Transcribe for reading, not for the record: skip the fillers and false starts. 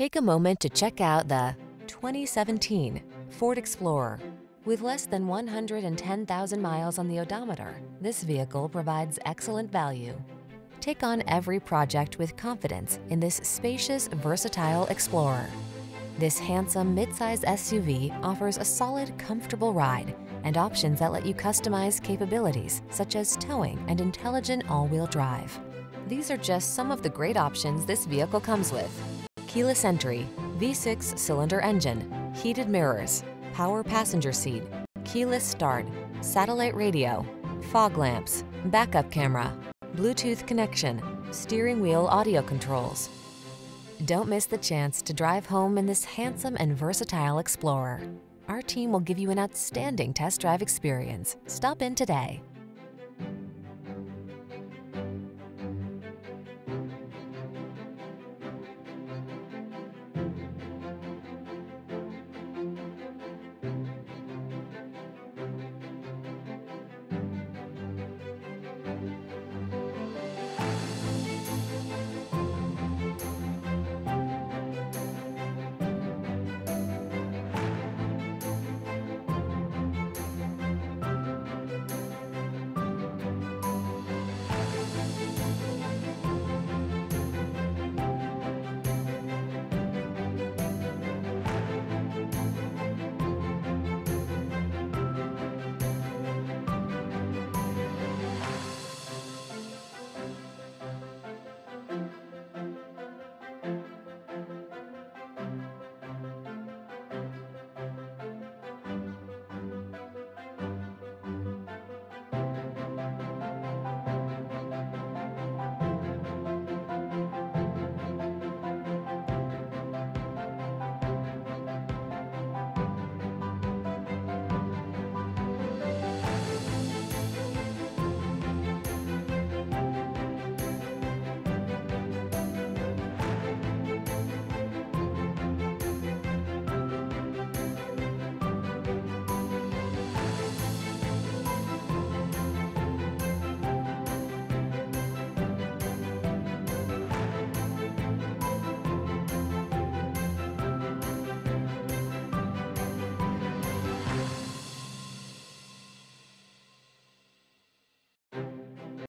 Take a moment to check out the 2017 Ford Explorer. With less than 110,000 miles on the odometer, this vehicle provides excellent value. Take on every project with confidence in this spacious, versatile Explorer. This handsome midsize SUV offers a solid, comfortable ride and options that let you customize capabilities such as towing and intelligent all-wheel drive. These are just some of the great options this vehicle comes with: keyless entry, V6 cylinder engine, heated mirrors, power passenger seat, keyless start, satellite radio, fog lamps, backup camera, Bluetooth connection, steering wheel audio controls. Don't miss the chance to drive home in this handsome and versatile Explorer. Our team will give you an outstanding test drive experience. Stop in today.